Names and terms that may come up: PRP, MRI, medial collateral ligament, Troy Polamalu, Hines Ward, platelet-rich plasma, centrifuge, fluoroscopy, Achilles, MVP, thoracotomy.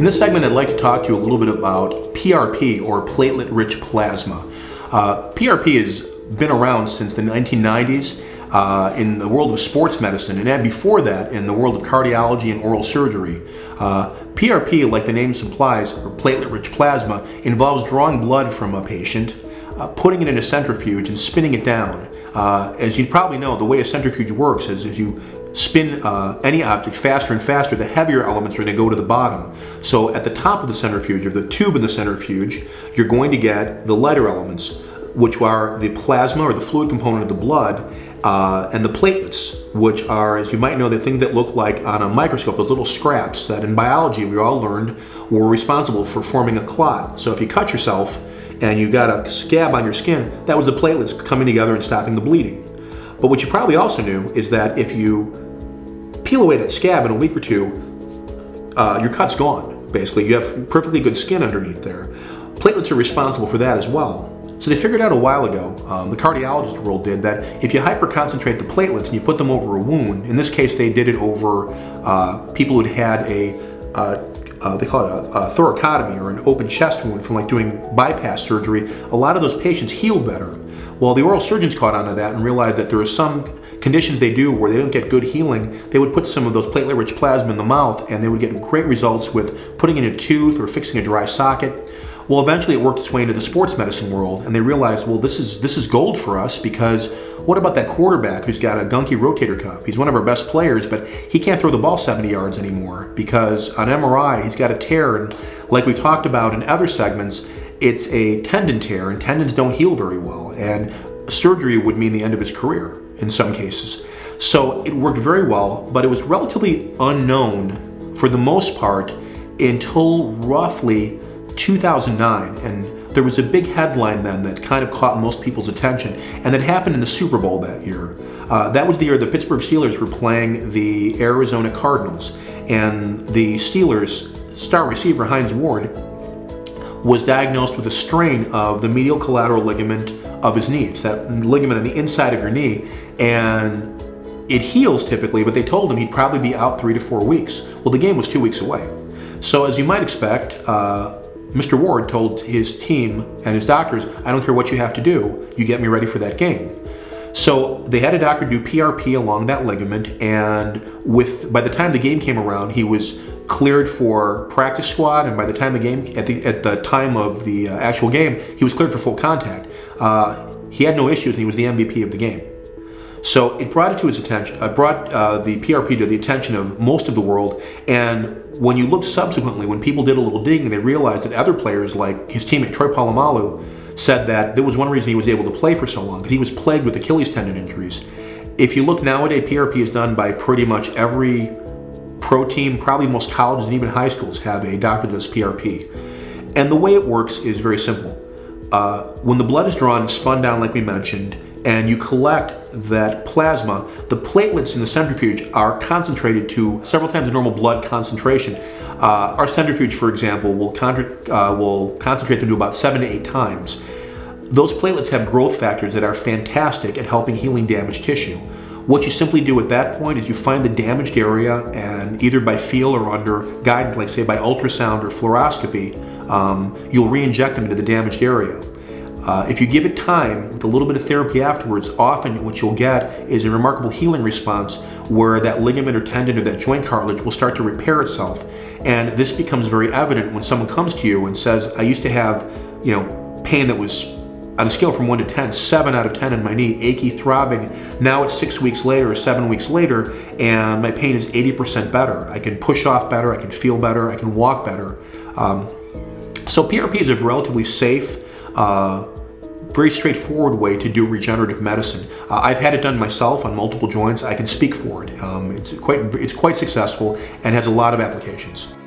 In this segment, I'd like to talk to you a little bit about PRP, or platelet-rich plasma. PRP has been around since the 1990s in the world of sports medicine, and before that in the world of cardiology and oral surgery. PRP, like the name implies, or platelet-rich plasma, involves drawing blood from a patient, putting it in a centrifuge and spinning it down. As you probably know, the way a centrifuge works is as you spin any object faster and faster, the heavier elements are going to go to the bottom. So at the top of the centrifuge, or the tube in the centrifuge, you're going to get the lighter elements, which are the plasma, or the fluid component of the blood, and the platelets, which are, as you might know, the things that look like on a microscope, those little scraps that in biology we all learned were responsible for forming a clot. So if you cut yourself and you got a scab on your skin, that was the platelets coming together and stopping the bleeding. But what you probably also knew is that if you peel away that scab in a week or two, your cut's gone, basically. You have perfectly good skin underneath there. Platelets are responsible for that as well. So they figured out a while ago, the cardiologist world did, that if you hyperconcentrate the platelets and you put them over a wound, in this case they did it over people who'd had a, they call it a thoracotomy, or an open chest wound from like doing bypass surgery, a lot of those patients heal better. Well, the oral surgeons caught onto that and realized that there are some conditions they do where they don't get good healing. They would put some of those platelet-rich plasma in the mouth and they would get great results with putting in a tooth or fixing a dry socket. Well, eventually it worked its way into the sports medicine world, and they realized, well, this is gold for us, because what about that quarterback who's got a gunky rotator cuff? He's one of our best players, but he can't throw the ball 70 yards anymore because on MRI he's got a tear, and like we've talked about in other segments, it's a tendon tear, and tendons don't heal very well, and surgery would mean the end of his career in some cases. So it worked very well, but it was relatively unknown for the most part until roughly 2009, and there was a big headline then that kind of caught most people's attention, and that happened in the Super Bowl that year. That was the year the Pittsburgh Steelers were playing the Arizona Cardinals, and the Steelers' star receiver Hines Ward was diagnosed with a strain of the medial collateral ligament of his knee. It's that ligament on the inside of your knee, and it heals typically, but they told him he'd probably be out 3 to 4 weeks. Well, the game was 2 weeks away. So as you might expect, Mr. Ward told his team and his doctors, I don't care what you have to do, you get me ready for that game. So they had a doctor do PRP along that ligament, and by the time the game came around, he was cleared for practice squad, and by the time the game, at the time of the actual game, he was cleared for full contact. He had no issues, and he was the MVP of the game. So it brought it to his attention. Brought the PRP to the attention of most of the world, and when you look subsequently, when people did a little digging, they realized that other players, like his teammate Troy Polamalu, said that there was one reason he was able to play for so long, because he was plagued with Achilles tendon injuries. If you look nowadays, PRP is done by pretty much every pro team. Probably most colleges and even high schools have a doctor that does PRP. And the way it works is very simple. When the blood is drawn and spun down, like we mentioned, and you collect that plasma, the platelets in the centrifuge are concentrated to several times the normal blood concentration. Our centrifuge, for example, will concentrate them to about 7 to 8 times. Those platelets have growth factors that are fantastic at helping healing damaged tissue. What you simply do at that point is you find the damaged area, and either by feel or under guidance, like say by ultrasound or fluoroscopy, you'll re-inject them into the damaged area. If you give it time with a little bit of therapy afterwards, often what you'll get is a remarkable healing response where that ligament or tendon or that joint cartilage will start to repair itself. And this becomes very evident when someone comes to you and says, I used to have, you know, pain that was on a scale from 1 to 10, 7 out of 10 in my knee, achy, throbbing. Now it's 6 weeks later or 7 weeks later, and my pain is 80% better. I can push off better, I can feel better, I can walk better. So PRP is a relatively safe, very straightforward way to do regenerative medicine. I've had it done myself on multiple joints. I can speak for it. It's quite successful and has a lot of applications.